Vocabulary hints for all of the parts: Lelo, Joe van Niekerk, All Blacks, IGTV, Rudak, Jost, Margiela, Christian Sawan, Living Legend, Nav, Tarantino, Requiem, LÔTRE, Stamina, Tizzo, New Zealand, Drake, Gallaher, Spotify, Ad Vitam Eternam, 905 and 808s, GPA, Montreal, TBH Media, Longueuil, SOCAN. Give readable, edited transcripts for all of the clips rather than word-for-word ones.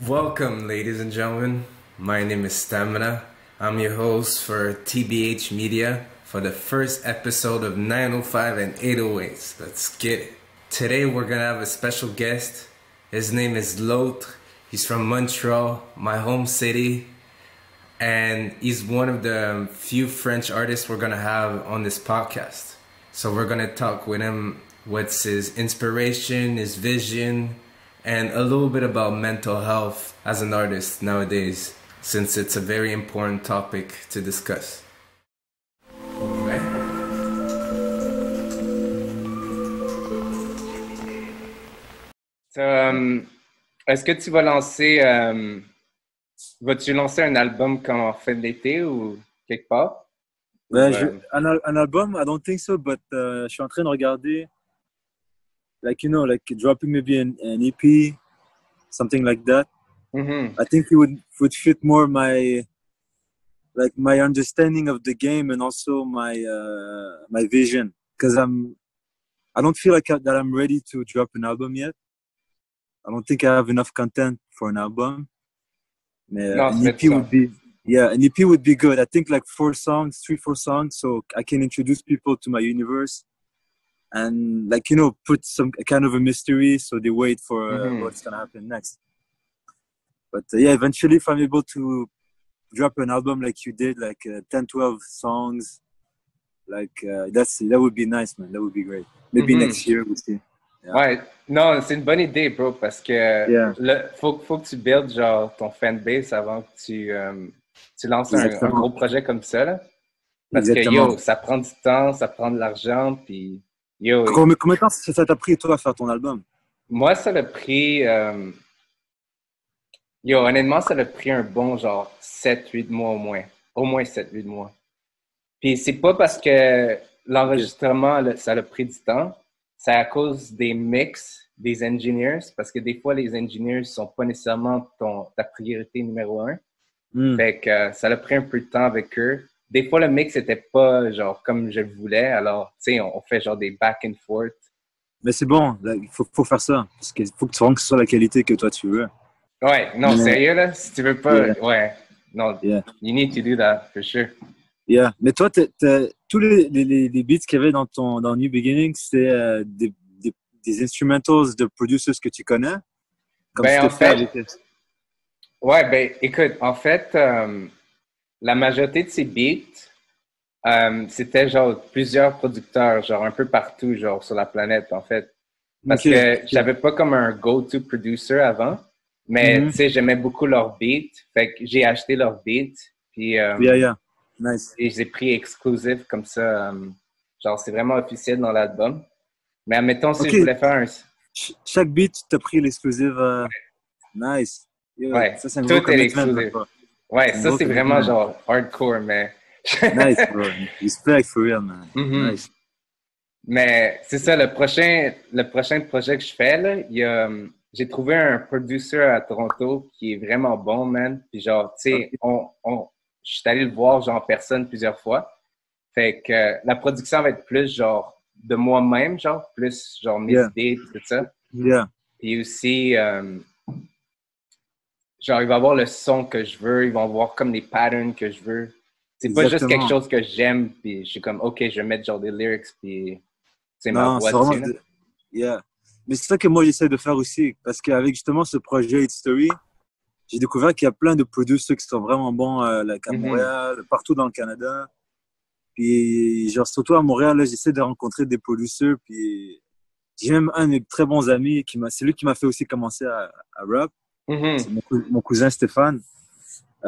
Welcome, ladies and gentlemen. My name is Stamina. I'm your host for TBH Media for the first episode of 905 and 808s. Let's get it. Today we're gonna have a special guest. His name is LÔTRE. He's from Montreal, my home city, and he's one of the few French artists we're gonna have on this podcast. So we're gonna talk with him. What's his inspiration, his vision, and a little bit about mental health as an artist nowadays, since it's a very important topic to discuss. All right. So, est-ce que tu vas lancer, vas-tu lancer un album comme en fin d'été ou quelque part? Ben, an album, I don't think so, but je suis en train de regarder. Like, you know, like dropping maybe an EP, something like that. Mm-hmm. I think it would fit more my understanding of the game and also my vision. Because I don't feel like that I'm ready to drop an album yet. I don't think I have enough content for an album. No, an EP would be, yeah, an EP would be good. I think like 4 songs, 3-4 songs, so I can introduce people to my universe. And like, you know, put some kind of a mystery so they wait for what's going to happen next. But yeah, eventually if I'm able to drop an album like you did, like 10-12 songs, like that would be nice, man. That would be great. Maybe next year we'll see. Yeah. Ouais, non, c'est une bonne idée, bro, parce que faut que tu build genre ton fanbase avant que tu lances un gros projet comme ça, là. Parce que yo, ça prend du temps, ça prend de l'argent, puis... Yo, combien de temps ça t'a pris, toi, à faire ton album? Moi, ça l'a pris... honnêtement, ça l'a pris un bon genre 7-8 mois au moins. Au moins 7-8 mois. Puis c'est pas parce que l'enregistrement, ça l'a pris du temps. C'est à cause des mix, des engineers. Parce que des fois, les engineers sont pas nécessairement ta priorité numéro 1. Mm. Fait que ça l'a pris un peu de temps avec eux. Des fois, le mix n'était pas genre comme je le voulais. Alors, tu sais, on fait genre des back and forth. Mais c'est bon, il faut faire ça. Parce qu'il faut que tu rentres sur la qualité que toi, tu veux. Ouais, non, sérieux, là, si tu veux pas... Yeah. Ouais, non, you need to do that, for sure. Yeah, mais toi, tous les beats qu'il y avait dans New Beginning, c'est des instrumentals de producers que tu connais? Comme ben, en fait... Ouais, ben, écoute, en fait... La majorité de ces beats, c'était genre plusieurs producteurs, genre un peu partout, genre sur la planète, en fait. Parce que j'avais pas comme un go-to producer avant, mais tu sais, j'aimais beaucoup leurs beats. Fait que j'ai acheté leurs beats, puis nice. Et j'ai pris exclusif comme ça. Genre, c'est vraiment officiel dans l'album. Mais admettons, si je voulais faire un... Chaque beat, tu t'as pris l'exclusive. Nice. Ouais, ça, tout est exclusif. Ouais, ça c'est vraiment genre hardcore, mais... Nice, bro. Respect, for real, man. Nice. Mais c'est ça, le prochain projet que je fais, là, j'ai trouvé un producer à Toronto qui est vraiment bon, man. Puis genre, tu sais, je suis allé le voir genre en personne plusieurs fois. Fait que la production va être plus genre de moi-même, genre, plus genre mes idées, tout ça. Yeah. Puis aussi... genre, il va avoir le son que je veux, ils vont avoir comme les patterns que je veux. C'est pas juste quelque chose que j'aime, puis je suis comme, OK, je vais mettre genre des lyrics, puis c'est ma voix. Non, c'est vraiment... Yeah. Mais c'est ça que moi, j'essaie de faire aussi, parce qu'avec justement ce projet History, j'ai découvert qu'il y a plein de producteurs qui sont vraiment bons, like à Montréal, partout dans le Canada. Puis, genre, surtout à Montréal, j'essaie de rencontrer des producteurs, puis j'ai même un de mes très bons amis, c'est lui qui m'a fait aussi commencer à rap. C'est mon cousin Stéphane.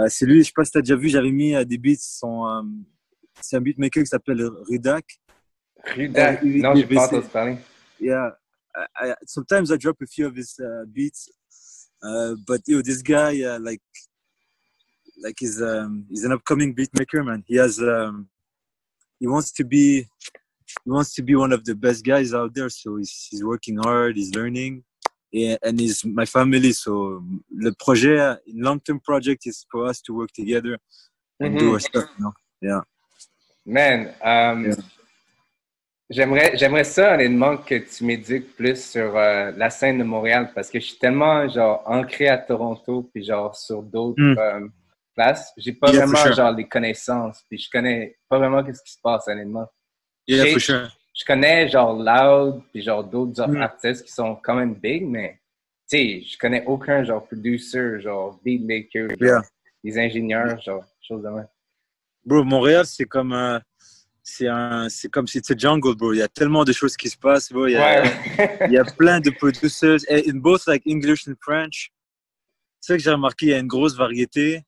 C'est lui, je sais pas si t'as déjà vu, j'avais mis des beats. C'est un beatmaker qui s'appelle Rudak. Rudak, non, j'ai pas entendu parler. Yeah, sometimes I drop a few of his beats, but you know, this guy, like he's an upcoming beatmaker, man. He has, he wants to be one of the best guys out there. So he's working hard, he's learning. Yeah, and he's my family, so the project, long-term project is for us to work together and do our stuff, you know? Yeah. Man, J'aimerais ça, honnêtement, que tu m'éduques plus sur la scène de Montréal, parce que je suis tellement, genre, ancré à Toronto, puis genre, sur d'autres places. J'ai pas vraiment, genre, les connaissances, puis je connais pas vraiment qu'est-ce qui se passe, honnêtement. Yeah, for sure. Je connais, genre, Loud, puis genre, d'autres artistes qui sont quand même big, mais, tu sais, je connais aucun, genre, producer, genre, beatmaker, des ingénieurs, genre, choses de même. Bro, Montréal, c'est comme... c'est comme si c'était jungle, bro. Il y a tellement de choses qui se passent, bro. Il y a plein de producers, in both like English and French. C'est ça que j'ai remarqué, il y a une grosse variété.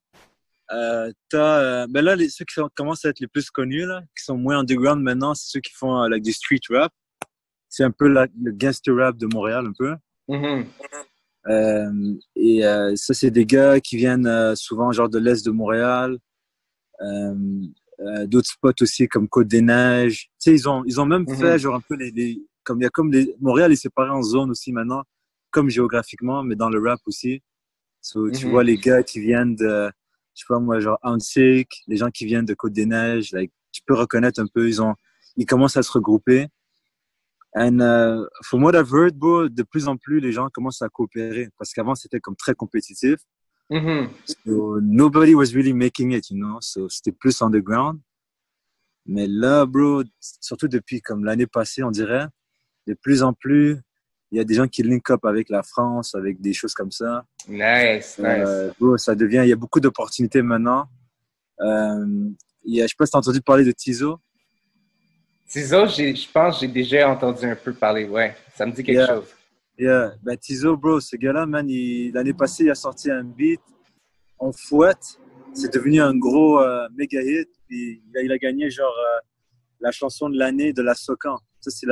Ben là, ceux qui commencent à être les plus connus, là, qui sont moins underground maintenant, c'est ceux qui font like, du street rap. C'est un peu le gangster rap de Montréal, un peu. Ça, c'est des gars qui viennent souvent genre de l'Est de Montréal. D'autres spots aussi comme Côte des Neiges, tu sais, ils ont même fait genre un peu les comme il y a comme les Montréal est séparé en zones aussi maintenant, comme géographiquement, mais dans le rap aussi. So, tu vois les gars qui viennent de, je sais pas moi, genre Antique, les gens qui viennent de Côte des Neiges, like, tu peux reconnaître un peu, ils commencent à se regrouper. And from what I've heard, bro, de plus en plus les gens commencent à coopérer parce qu'avant c'était comme très compétitif. So nobody was really making it, you know. So c'était plus underground. Mais là, bro, surtout depuis comme l'année passée, on dirait, de plus en plus, il y a des gens qui link up avec la France, avec des choses comme ça. Nice, nice. Bro, ça devient, il y a beaucoup d'opportunités maintenant. Je sais pas si t'as entendu parler de Tizzo. Tizzo, je pense, j'ai déjà entendu un peu parler. Ouais, ça me dit quelque chose. Yeah, ben Tizzo, bro, ce gars-là, man, l'année passée, il a sorti un beat en fouette. C'est devenu un gros méga hit. Puis, il a gagné, genre, la chanson de l'année de la SOCAN. Ça, c'est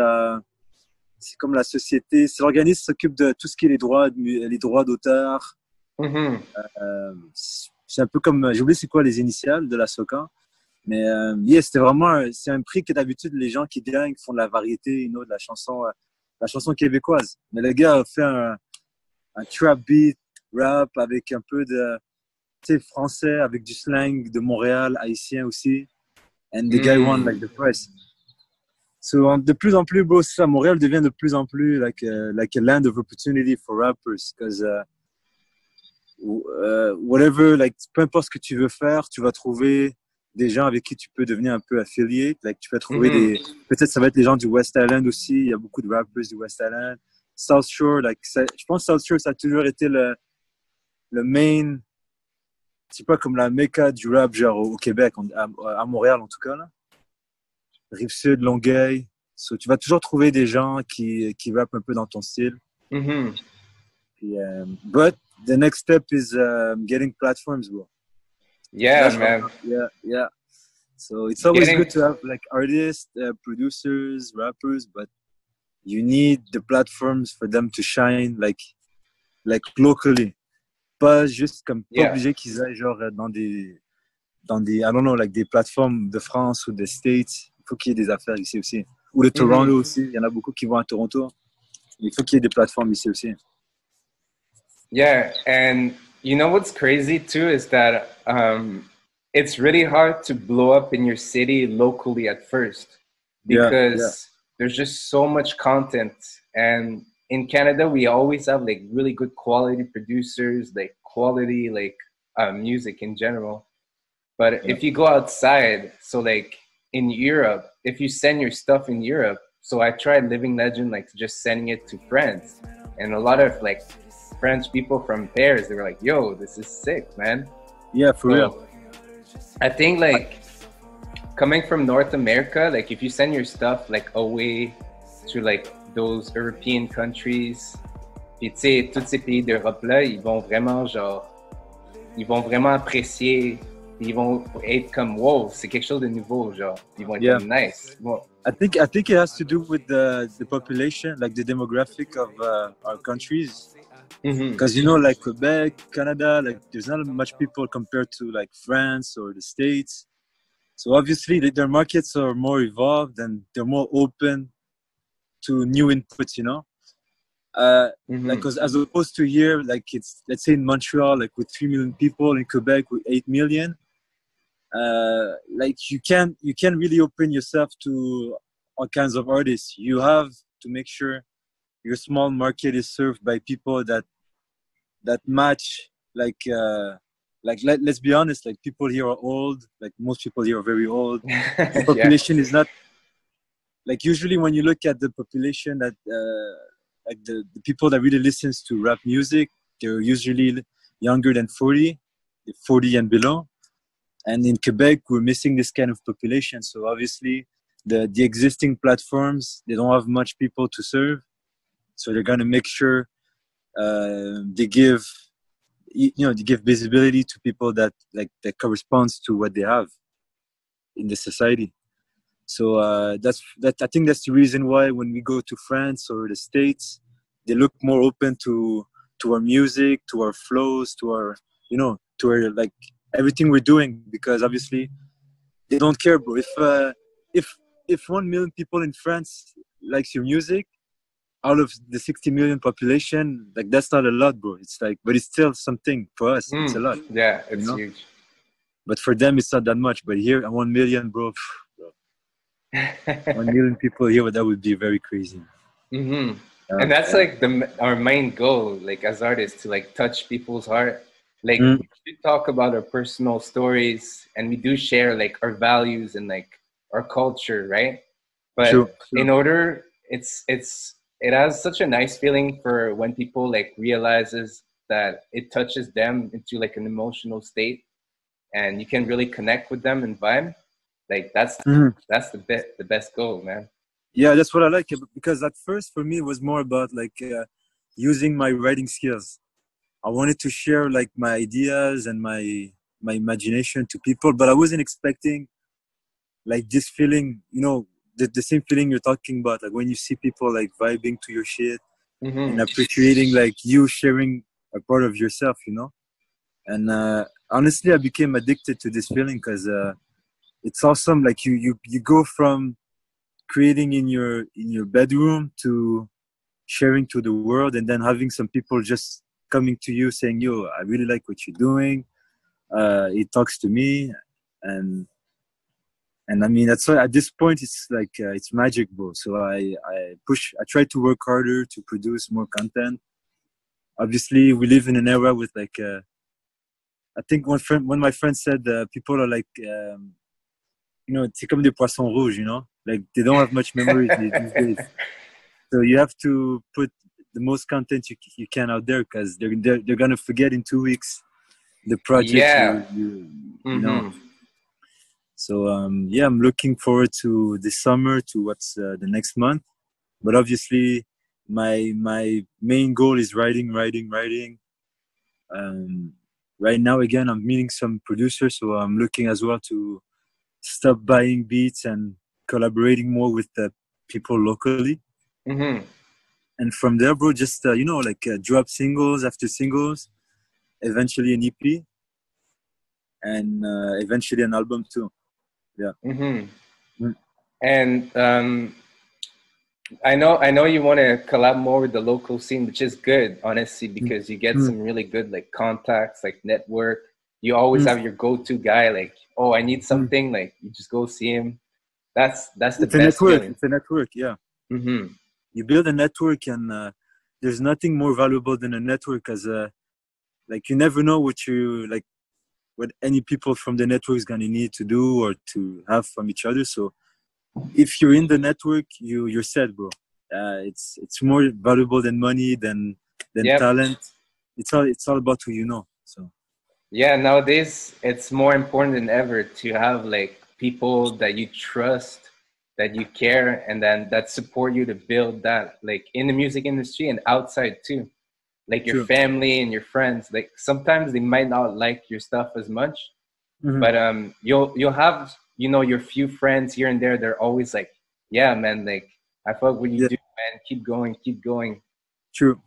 comme la société, c'est l'organisme qui s'occupe de tout ce qui est les droits d'auteur. C'est un peu comme, j'ai oublié c'est quoi les initiales de la SOCAN. Mais, yeah, c'était vraiment, c'est un prix que d'habitude, les gens qui gagnent font de la variété, you know, de la chanson québécoise. Mais le gars a fait un trap beat, rap, avec un peu de, tu sais, français, avec du slang de Montréal, haïtien aussi. And the guy won, like, the prize. So, de plus en plus, bro, c'est ça, Montréal devient de plus en plus, like a land of opportunity for rappers. Because, whatever, like, peu importe ce que tu veux faire, tu vas trouver des gens avec qui tu peux devenir un peu affilié. Like, tu vas trouver des... Peut-être ça va être les gens du West Island aussi. Il y a beaucoup de rappers du West Island. South Shore, like, ça, je pense que South Shore, ça a toujours été le main... Je sais pas, comme la méca du rap, genre au Québec, à Montréal en tout cas. Là. Rive-Sud, Longueuil. So, tu vas toujours trouver des gens qui rappent un peu dans ton style. Puis, but the next step is getting platforms, bro. Yeah, man. Yeah. So it's always good to have like artists, producers, rappers, but you need the platforms for them to shine like locally. Pas juste comme pas obligé qu'ils aillent genre dans des I don't know, like des plateformes de France ou des States. Il faut qu'il y ait des affaires ici aussi. Ou de Toronto aussi, il y en a beaucoup qui vont à Toronto. Il faut qu'il y ait des plateformes ici aussi. Yeah, and you know what's crazy too is that it's really hard to blow up in your city locally at first because there's just so much content. And in Canada, we always have like really good quality producers, like quality like music in general. But if you go outside, so like in Europe, if you send your stuff in Europe, so I tried Living Legend, like just sending it to friends, and a lot of like French people from Paris, they were like, yo, this is sick, man. Yeah, for real. I think like coming from North America, like if you send your stuff like away to like those European countries, puis tu sais, tous ces pays d'Europe là, ils vont vraiment apprécier, ils vont être comme wow, c'est quelque chose de nouveau, genre, ils vont être comme nice. Wow. I think it has to do with the population, like the demographic of our countries. Because you know, like Quebec, Canada, like there's not much people compared to like France or the States. So obviously, their markets are more evolved and they're more open to new inputs. You know, like as opposed to here, like it's let's say in Montreal, like with 3 million people, in Quebec with 8 million. Like you can't really open yourself to all kinds of artists. You have to make sure your small market is served by people that match, let's be honest, like, people here are old, like most people here are very old. The population is not, like, usually when you look at the population that, like, the people that really listens to rap music, they're usually younger than 40 and below. And in Quebec, we're missing this kind of population. So obviously the existing platforms, they don't have much people to serve. So they're going to make sure they give visibility to people that corresponds to what they have in the society. So I think that's the reason why when we go to France or the States, they look more open to our music, to our flows, to our like everything we're doing, because obviously they don't care, bro. If 1 million people in France likes your music, out of the 60 million population, like, that's not a lot, bro. It's like, but it's still something for us. It's a lot. Yeah, it's huge. But for them, it's not that much. But here, 1 million, bro. 1 million people here, that would be very crazy. Mm-hmm. And that's like our main goal, like, as artists, to like touch people's heart. Like, we talk about our personal stories, and we do share like our values and like our culture, right? But sure. In order, it has such a nice feeling for when people like realizes that it touches them into like an emotional state, and you can really connect with them and vibe. Like, that's the best goal, man. Yeah, that's what I like, because at first for me it was more about like using my writing skills. I wanted to share like my ideas and my imagination to people, but I wasn't expecting like this feeling, you know, the same feeling you're talking about, like when you see people like vibing to your shit and appreciating like you sharing a part of yourself, you know. And honestly, I became addicted to this feeling, because it's awesome. Like you go from creating in your bedroom to sharing to the world, and then having some people just coming to you saying, "Yo, I really like what you're doing. It talks to me," and I mean, that's why at this point it's like it's magic, bro. So I try to work harder to produce more content. Obviously, we live in an era with like I think one of my friends said people are like. You know, it's comme des poissons rouges, you know? Like, they don't have much memory these days. So you have to put the most content you can out there, because they're going to forget in 2 weeks the project you know. So, I'm looking forward to this summer, to what's the next month. But obviously, my main goal is writing. Right now, again, I'm meeting some producers, so I'm looking as well to stop buying beats and collaborating more with the people locally. And from there, bro, just drop singles after singles, eventually an EP, and eventually an album too. And I know you want to collab more with the local scene, which is good, honestly, because you get some really good like contacts, like network. You always have your go-to guy, like, "Oh, I need something," like, you just go see him. That's the best feeling. It's a network, yeah. You build a network, and there's nothing more valuable than a network, as like, you never know what any people from the network is gonna need to do or to have from each other. So if you're in the network, you're set, bro. It's more valuable than money, than talent. It's all about who you know. So. Yeah, nowadays it's more important than ever to have like people that you trust, that you care, and then that support you to build that, like in the music industry and outside too, like your family and your friends. Like, sometimes they might not like your stuff as much, but you'll have, you know, your few friends here and there. They're always like, "Yeah, man, like, I fuck what you do, man. Keep going. True.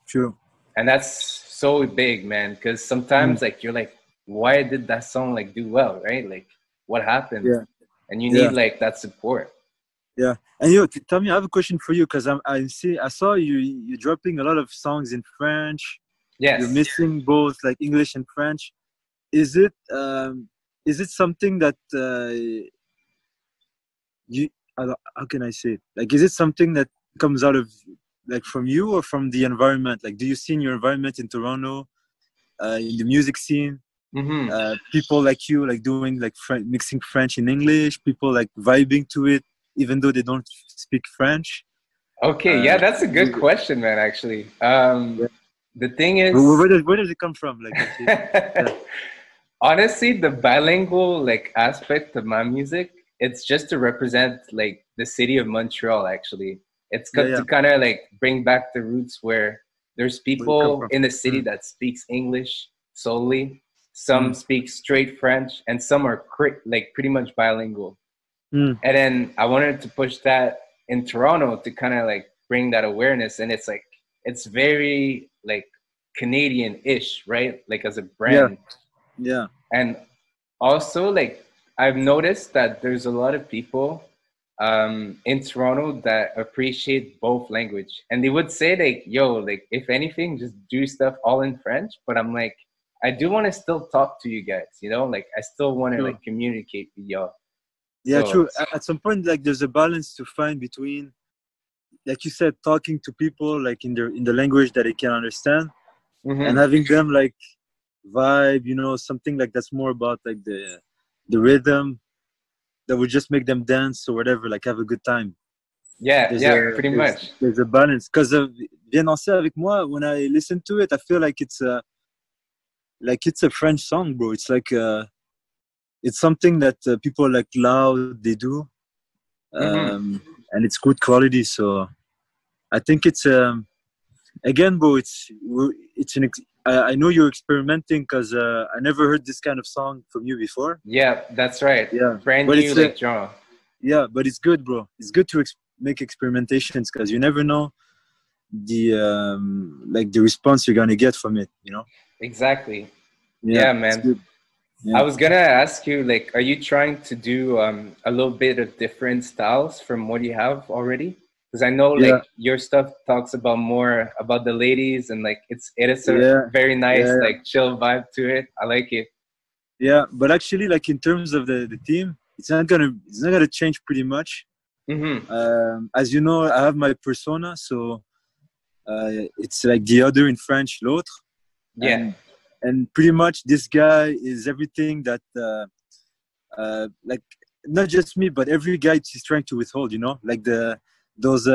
And that's so big, man, because sometimes like you're like, why did that song like do well, right? Like, what happened? And you need like that support. Yeah. And yo, tell me, I have a question for you, because I saw you're dropping a lot of songs in French. Yes. You're missing both like English and French. Is it something that how can I say it? Like, is it something that comes out of, like, from you or from the environment? Like, do you see in your environment in Toronto, in the music scene, mm-hmm. People like you, like, doing, like, mixing French and English, people, like, vibing to it, even though they don't speak French? Okay, yeah, that's a good question, man, actually. The thing is... Where does it come from? Like, yeah. Honestly, the bilingual, like, aspect of my music, it's just to represent, like, the city of Montreal, actually. It's to kind of, like, bring back the roots where there's people in the city that speaks English solely. Some speak straight French, and some are, like, pretty much bilingual. Mm. And then I wanted to push that in Toronto to kind of, like, bring that awareness. And it's, like, it's very, like, Canadian-ish, right? Like, as a brand. Yeah. And also, like, I've noticed that there's a lot of people in Toronto that appreciate both language. And they would say, like, yo, like, if anything, just do stuff all in French. But I'm like, I do want to still talk to you guys, you know? Like, I still want to, like, communicate with y'all. Yeah, so, true. At some point, like, there's a balance to find between, like you said, talking to people, like, in the language that they can understand, mm-hmm. and having them, like, vibe, you know, something, like, that's more about, like, the rhythm that would just make them dance or whatever, like, have a good time. Yeah, pretty much. There's a balance. Because Bien Danser Avec Moi, when I listen to it, I feel like it's a French song, bro. It's like it's something that people like loud, they do, and it's good quality. So I think it's again, bro, I know you're experimenting because I never heard this kind of song from you before. Yeah, that's right. Yeah, brand new, like, genre. Yeah, but it's good, bro. It's good to make experimentations because you never know the response you're gonna get from it, you know. Exactly. Yeah man. Yeah. I was gonna ask you, like, are you trying to do a little bit of different styles from what you have already? Because I know, like, your stuff talks about more about the ladies, and, like, it is a very nice, like, chill vibe to it. I like it. Yeah, but actually, like, in terms of the theme, it's not gonna change pretty much. Mm-hmm. As you know, I have my persona, so it's like the other in French, l'autre. Yeah. And pretty much this guy is everything that, like, not just me, but every guy he's trying to withhold, you know? Like, those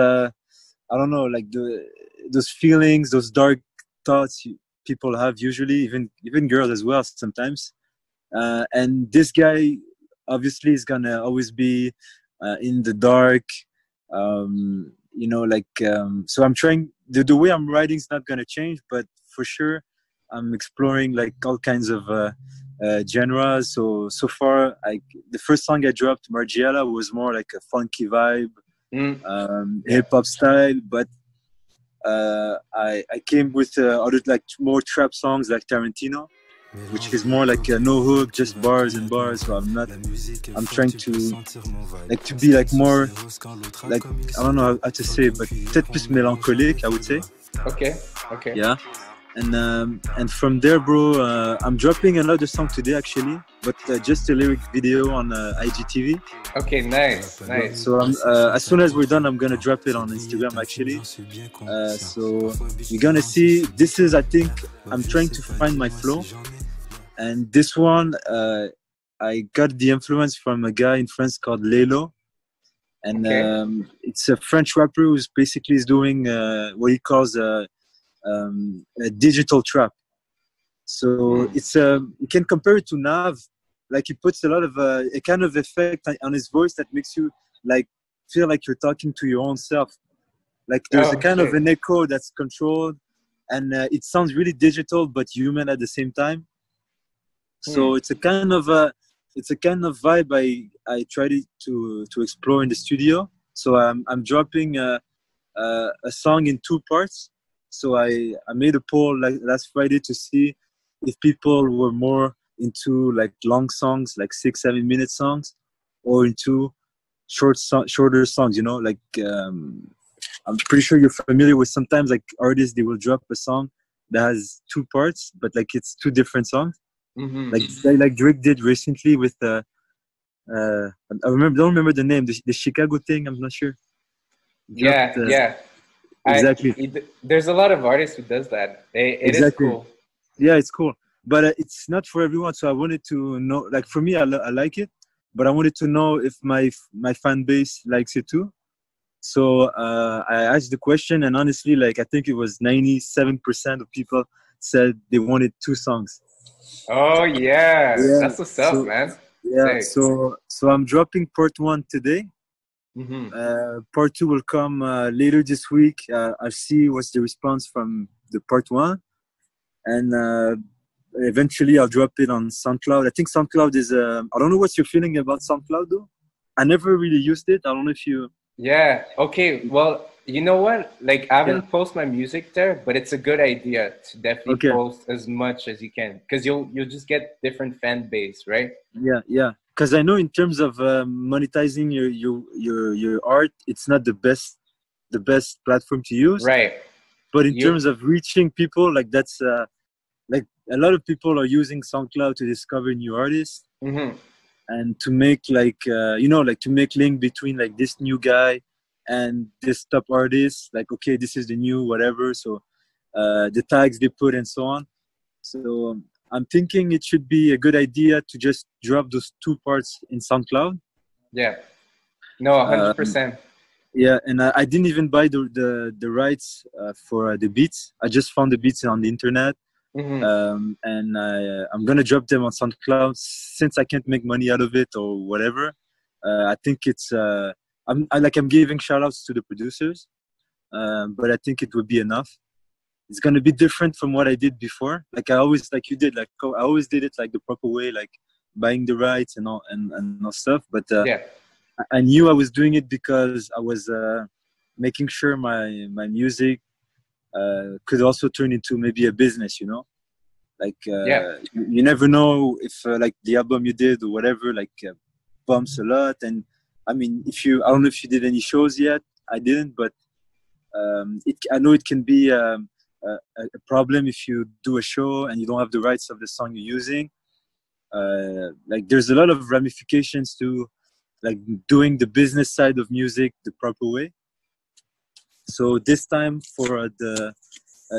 feelings, those dark thoughts people have usually, even girls as well sometimes. And this guy, obviously, is gonna always be in the dark, you know, like, so I'm trying, the way I'm writing is not gonna change, but for sure, I'm exploring, like, all kinds of genres. So far, the first song I dropped, Margiela, was more like a funky vibe, hip-hop style. But I came with other, like, more trap songs like Tarantino, which is more like no hook, just bars and bars. So I'm trying to be, like, more, like, I don't know how to say, but peut-être plus mélancolique, I would say. Okay. Yeah. And from there, bro, I'm dropping another song today, actually, but just a lyric video on IGTV. Okay, nice. So as soon as we're done, I'm gonna drop it on Instagram, actually. So you're gonna see. This is, I think, I'm trying to find my flow. And this one, I got the influence from a guy in France called Lelo, and it's a French rapper who's basically doing what he calls a digital trap. So it's you can compare it to Nav. Like, he puts a lot of a kind of effect on his voice that makes you, like, feel like you're talking to your own self. Like, there's a kind of an echo that's controlled, and it sounds really digital but human at the same time. So it's a kind of vibe I tried to explore in the studio. So I'm dropping a song in 2 parts. So I made a poll, like, last Friday to see if people were more into, like, long songs, like 6-7 minute songs, or into shorter songs, you know? Like, I'm pretty sure you're familiar with sometimes, like, artists, they will drop a song that has 2 parts, but, like, it's 2 different songs. Mm-hmm. Like Drake did recently with I don't remember the name, the Chicago thing, I'm not sure. Yeah. Exactly. There's a lot of artists who does that. It is cool. Yeah, it's cool. But it's not for everyone. So I wanted to know, like for me, I like it, but I wanted to know if my fan base likes it too. So I asked the question, and honestly, like I think it was 97% of people said they wanted two songs. Oh yeah. That's what's up, man. Yeah. Thanks. So I'm dropping part 1 today. Mm-hmm. Part 2 will come later this week. I'll see what's the response from the part 1, and eventually I'll drop it on SoundCloud. I think SoundCloud is. I don't know what you're feeling about SoundCloud though. I never really used it. I don't know if you. Yeah. Okay. Well, you know what? Like I haven't posted my music there, but it's a good idea to definitely post as much as you can, because you'll just get different fan base, right? Yeah. Yeah. Because I know in terms of monetizing your art, it's not the best platform to use. Right. But in terms of reaching people, like that's like a lot of people are using SoundCloud to discover new artists, mm-hmm. and to make like to make link between like this new guy and this top artist. Like okay, this is the new whatever. So the tags they put and so on. So. I'm thinking it should be a good idea to just drop those 2 parts in SoundCloud. Yeah. No, 100%. Yeah, and I didn't even buy the rights for the beats. I just found the beats on the internet, mm-hmm. And I'm gonna drop them on SoundCloud since I can't make money out of it or whatever. I think it's I'm giving shout-outs to the producers, but I think it would be enough. It's going to be different from what I did before. Like I always, like you did, like I always did it like the proper way, like buying the rights and all and all stuff. But I knew I was doing it because I was making sure my music could also turn into maybe a business, you know? Like you never know if like the album you did or whatever, like bumps a lot. And I mean, I don't know if you did any shows yet. I didn't, but I know it can be... a problem if you do a show and you don't have the rights of the song you're using. Like there's a lot of ramifications to like doing the business side of music the proper way. So this time for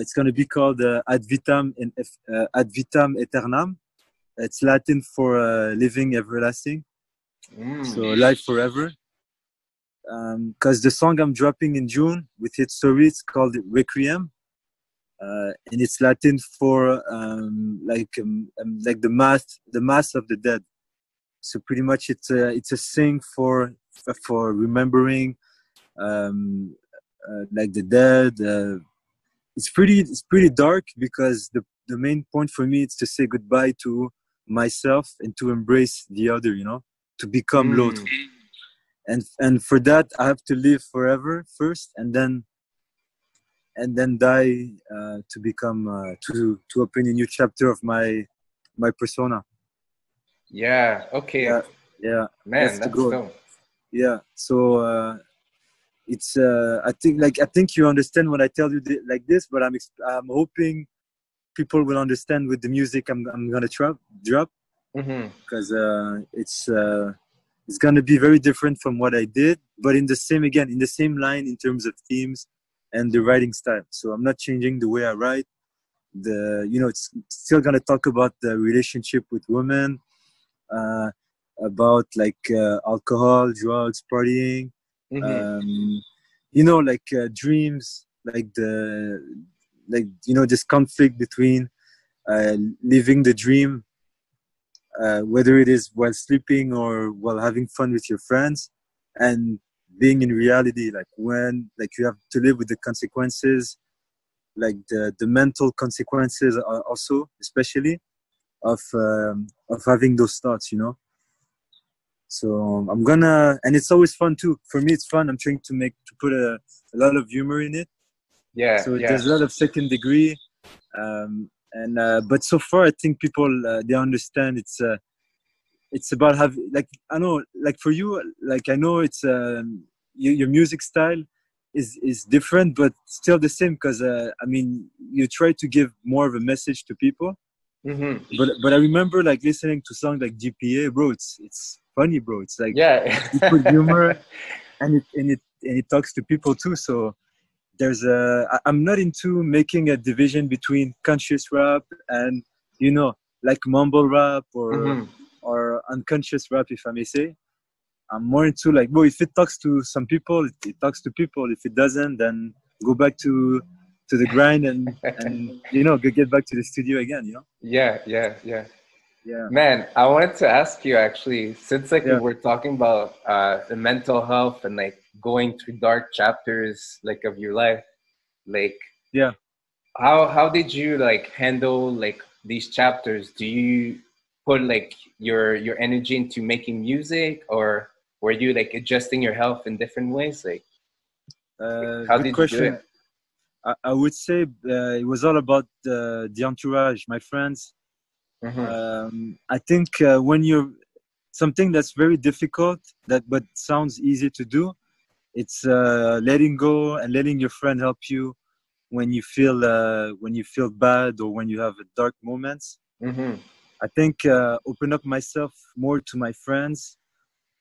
it's going to be called Ad Vitam Eternam. It's Latin for living everlasting. So life forever. Because the song I'm dropping in June with its story, it's called Requiem. And it's Latin for like the mass of the dead. So pretty much it's a thing for remembering like the dead. It's pretty dark because the main point for me is to say goodbye to myself and to embrace the other. You know, to become LÔTRE. And for that I have to live forever first, and then die to become to open a new chapter of my persona. Yeah. Okay. Yeah. Man, that's cool. Yeah. So it's I think you understand when I tell you like this, but I'm hoping people will understand with the music I'm gonna drop because it's gonna be very different from what I did, but in the same line in terms of themes. And the writing style. So I'm not changing the way I write. It's still gonna talk about the relationship with women, about like alcohol, drugs, partying, dreams, this conflict between living the dream, whether it is while sleeping or while having fun with your friends, and being in reality, like when like you have to live with the consequences, like the mental consequences are also, especially of having those thoughts, you know. So I'm gonna, and it's always fun too. For me, it's fun. I'm trying to put a lot of humor in it. Yeah. So there's a lot of second degree, but so far I think people they understand it's. It's about having, like, I know, like for you, like I know it's your music style is different, but still the same. Because I mean, you try to give more of a message to people. But I remember like listening to songs like GPA, bro. It's funny, bro. It's like, yeah, it's good humor, and it talks to people too. So there's a, I'm not into making a division between conscious rap and, you know, like mumble rap or unconscious rap, if I may say. I'm more into like, bro, if it talks to some people, it talks to people. If it doesn't, then go back to the grind and you know, get back to the studio again, you know? Yeah. Man, I wanted to ask you actually, since like we were talking about the mental health and like going through dark chapters like of your life, like how did you like handle like these chapters? Do you put like your energy into making music, or were you like adjusting your health in different ways? Like how did you do it? I would say it was all about the entourage, my friends. I think when you're something that's very difficult, but sounds easy to do, it's letting go and letting your friend help you when you feel bad or when you have dark moments. I think open up myself more to my friends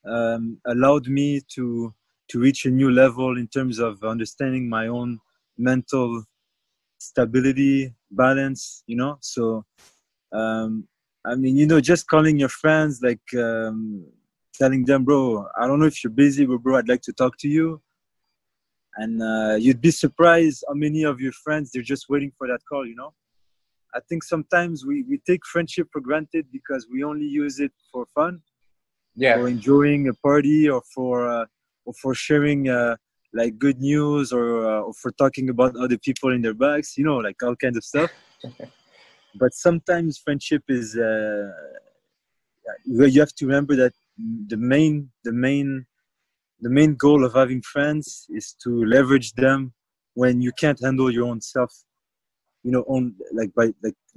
allowed me to reach a new level in terms of understanding my own mental stability, balance, you know. So I mean, you know, just calling your friends, like telling them, bro, I don't know if you're busy, but bro, I'd like to talk to you. And you'd be surprised how many of your friends, they're just waiting for that call, you know. I think sometimes we take friendship for granted because we only use it for fun, for enjoying a party, or for sharing like good news, or for talking about other people in their backs, you know, like all kinds of stuff. But sometimes friendship is you have to remember that the main goal of having friends is to leverage them when you can't handle your own self, you know,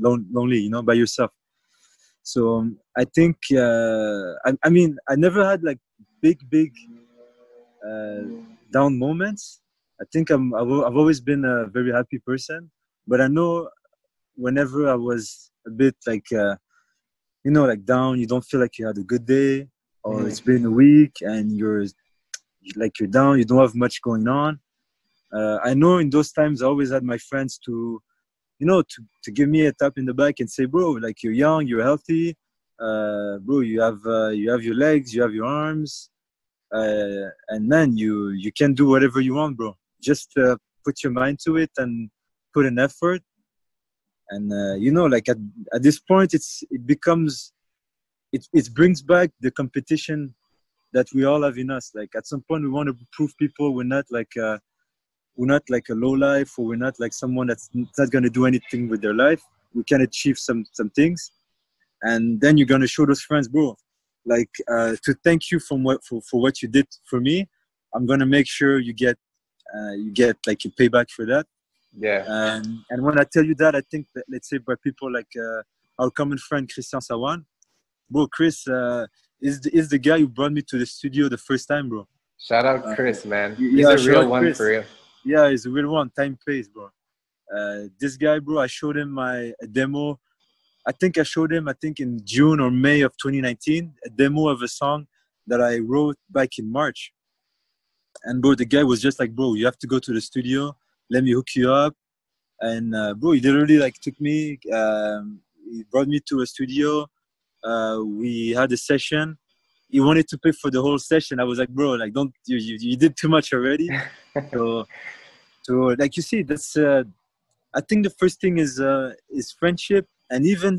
lonely, you know, by yourself. So I think I mean, I never had like big down moments. I think I've always been a very happy person, but I know whenever I was a bit like you know, like down, you don't feel like you had a good day, or it's been a week and you're down, you don't have much going on. I know in those times I always had my friends to, you know, to give me a tap in the back and say, bro, like, you're young, you're healthy, bro, you have your legs, you have your arms, and man, you can do whatever you want, bro. Just put your mind to it and put an effort. And you know, like at this point, it brings back the competition that we all have in us. Like at some point, we want to prove people we're not like a low life, or we're not like someone that's not going to do anything with their life. We can achieve some things, and then you're going to show those friends, bro, like to thank you for what you did for me. I'm going to make sure you get like a payback for that. Yeah. And when I tell you that, I think that, let's say, by people like our common friend Christian Sawan, bro, Chris is the guy who brought me to the studio the first time, bro. Shout out Chris, man. He's a real one, Chris. For real. Yeah, he's a real one. Time pays, bro. This guy, bro, I showed him my demo. I think in June or May of 2019, a demo of a song that I wrote back in March. And bro, the guy was just like, bro, you have to go to the studio. Let me hook you up. And bro, he literally like took me, he brought me to a studio. We had a session. He wanted to pay for the whole session. I was like, bro, like, don't, you did too much already. so like, you see, that's, I think the first thing is friendship. And even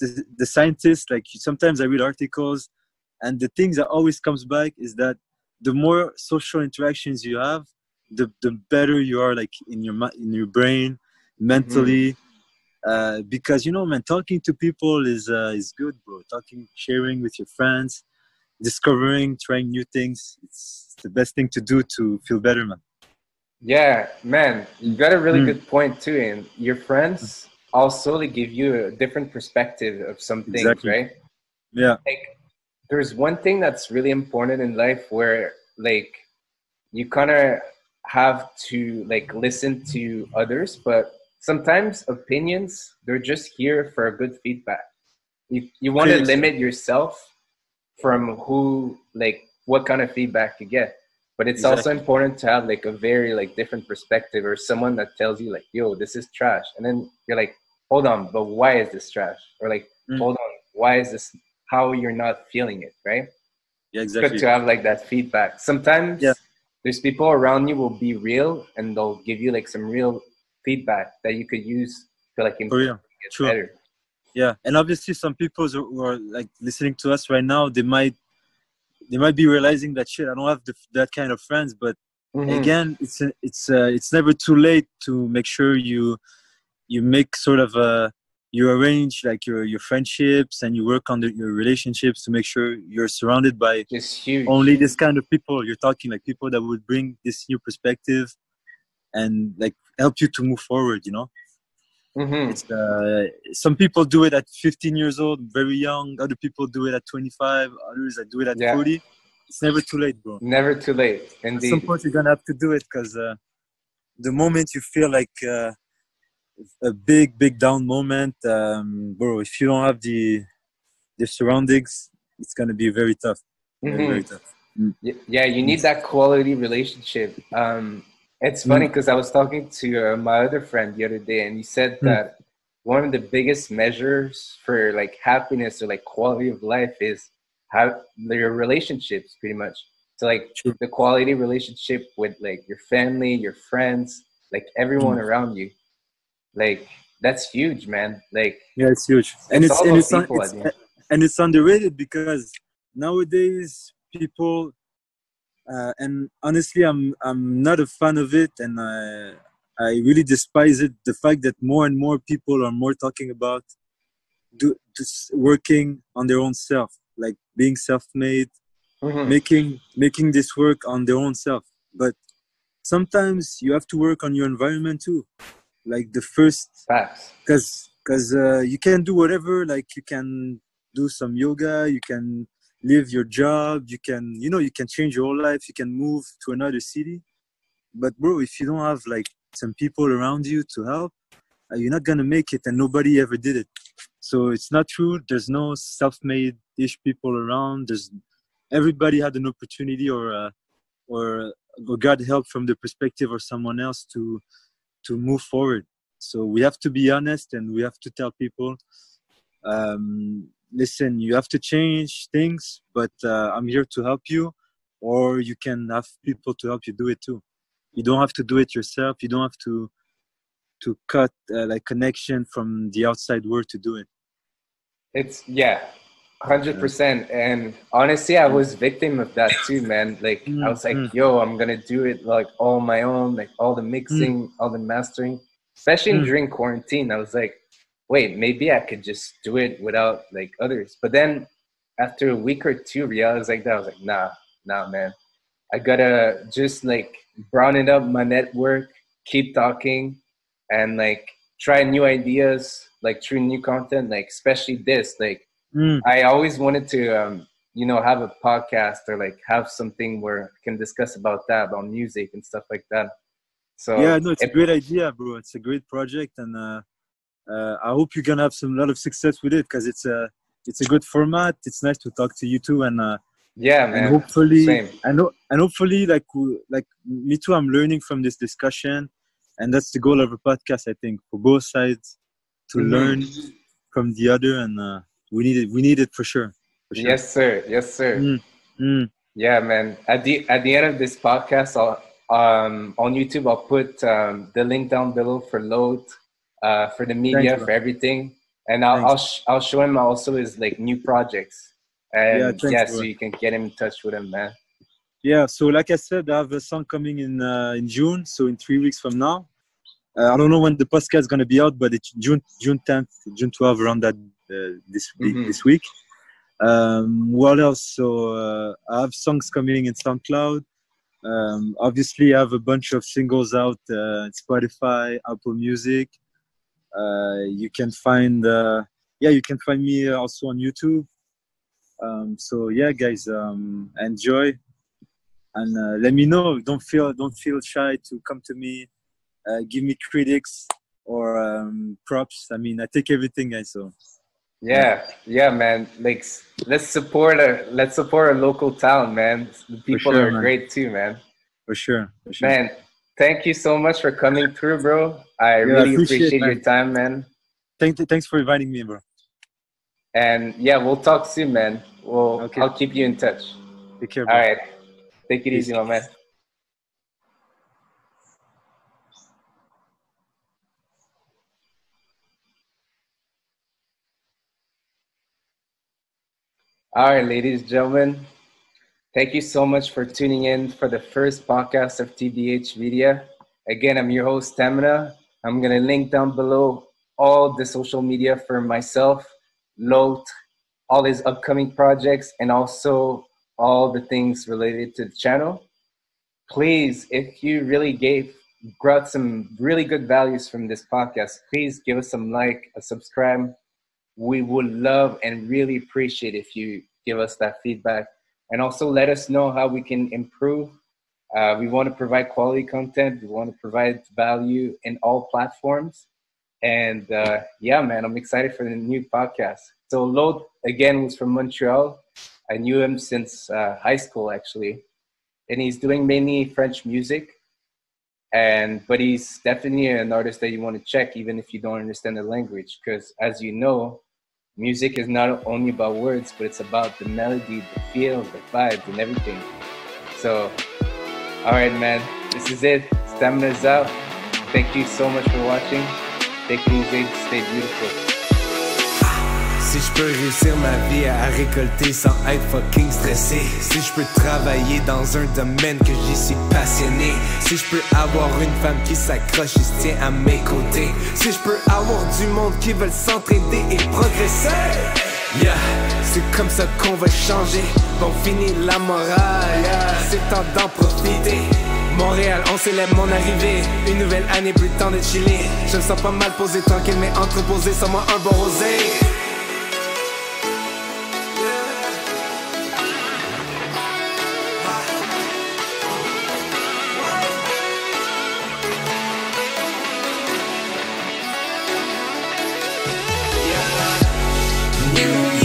the scientists, like, sometimes I read articles, and the things that always comes back is that the more social interactions you have, the better you are, like, in your brain, mentally, because, you know, man, talking to people is good, bro. Talking, sharing with your friends, discovering, trying new things, it's the best thing to do to feel better, man. Yeah, man, you got a really good point too. And your friends also give you a different perspective of some things, right? Yeah. Like, there's one thing that's really important in life where, like, you kind of have to like listen to others, but sometimes opinions, they're just here for a good feedback. You want to limit yourself from who, like, what kind of feedback you get. But it's also important to have, like, a very, like, different perspective, or someone that tells you, like, yo, this is trash. And then you're like, hold on, but why is this trash? Or, like, hold on, why is this, how you're not feeling it, right? Yeah, exactly. It's good to have, like, that feedback. Sometimes there's people around you will be real, and they'll give you, like, some real feedback that you could use to, like, improve and get better. Yeah, and obviously some people who are, like, listening to us right now, they might be realizing that shit, I don't have that kind of friends, but again, it's never too late to make sure you make sort of a, you arrange like your friendships, and you work on your relationships to make sure you're surrounded by only this kind of people. You're talking like people that would bring this new perspective and like help you to move forward, you know? It's, some people do it at 15 years old, very young. Other people do it at 25. Others do it at 40. It's never too late, bro. Never too late. Indeed. At some point, you're going to have to do it, because the moment you feel like a big, big down moment, bro, if you don't have the surroundings, it's going to be very tough. Very, very tough. Yeah, you need that quality relationship. It's funny because I was talking to my other friend the other day, and he said that one of the biggest measures for like happiness or like quality of life is how your relationships, pretty much. So like the quality relationship with like your family, your friends, like everyone around you, like that's huge, man. Like it's huge, and it's underrated, because nowadays people. And honestly, I'm not a fan of it, and I really despise it. The fact that more and more people are more talking about just working on their own self, like being self-made, making this work on their own self. But sometimes you have to work on your environment too, like the first, because you can do whatever. Like you can do some yoga, you can leave your job, you can change your whole life, you can move to another city. But bro, if you don't have like some people around you to help, you're not gonna make it, and nobody ever did it. So it's not true. There's no self-made-ish people around. Everybody had an opportunity or got help from the perspective of someone else to move forward. So we have to be honest, and we have to tell people, listen, you have to change things, but I'm here to help you, or you can have people to help you do it too. You don't have to do it yourself. You don't have to cut like connection from the outside world to do it. It's 100%. And honestly, I was victim of that too, man. Like I was like, yo, I'm gonna do it like all my own, like all the mixing, all the mastering, especially during quarantine. I was like, wait, maybe I could just do it without like others. But then after a week or two, realized like that, I was like, nah, man. I gotta just like broaden up my network, keep talking, and like try new ideas, like through new content, like especially this. Like I always wanted to, have a podcast, or like have something where I can discuss about music and stuff like that. So yeah, no, it's a great idea, bro. It's a great project, and I hope you're gonna have a lot of success with it, because it's a good format. It's nice to talk to you too, and man. And hopefully, hopefully, like me too, I'm learning from this discussion, and that's the goal of a podcast, I think, for both sides, to learn from the other, and we need it for sure. Yes, sir. Yeah, man. At the end of this podcast, I'll on YouTube, I'll put the link down below for LÔTRE. For the media, for everything, and I'll show him also his like new projects, and so you can get in touch with him, man. Yeah, so like I said, I have a song coming in June, so in 3 weeks from now. I don't know when the podcast is gonna be out, but it's June 10th, June 12th, around that this week. What else? So I have songs coming in SoundCloud. Obviously, I have a bunch of singles out on Spotify, Apple Music. You can find me also on YouTube. So yeah, guys, enjoy, and let me know. Don't feel shy to come to me. Give me critics or props. I mean, I take everything, guys. So Yeah, man. Like, let's support a local town, man. The people are great too, man. For sure. Man, thank you so much for coming through, bro. I really appreciate your time, man. Thanks for inviting me, bro. And yeah, we'll talk soon, man. I'll keep you in touch. Take care, bro. All right. Take it easy, my man. All right, ladies and gentlemen, thank you so much for tuning in for the first podcast of TBH Media. Again, I'm your host, Stamina. I'm going to link down below all the social media for myself, LÔTRE, all his upcoming projects, and also all the things related to the channel. Please, if you really brought some really good values from this podcast, please give us some like, a subscribe. We would love and really appreciate if you give us that feedback. And also let us know how we can improve. We want to provide quality content. We want to provide value in all platforms. And yeah, man, I'm excited for the new podcast. So LÔTRE, again, was from Montreal. I knew him since high school, actually. And he's doing mainly French music. But he's definitely an artist that you want to check, even if you don't understand the language. Because as you know, music is not only about words, but it's about the melody, the feel, the vibes, and everything. So, all right, man, this is it. Stamina's out. Thank you so much for watching. Take it easy. Stay beautiful. Si je peux réussir ma vie à récolter sans être fucking stressé, si je peux travailler dans un domaine que j'y suis passionné, si je peux avoir une femme qui s'accroche et se tient à mes côtés, si je peux avoir du monde qui veulent s'entraider et progresser. Yeah, c'est comme ça qu'on va changer, on finit la morale, yeah. C'est temps d'en profiter. Montréal, on célèbre mon arrivée. Une nouvelle année, plus le temps de chiller. Je me sens pas mal posé, tranquille mais entreposé, sans moi un bon rosé. You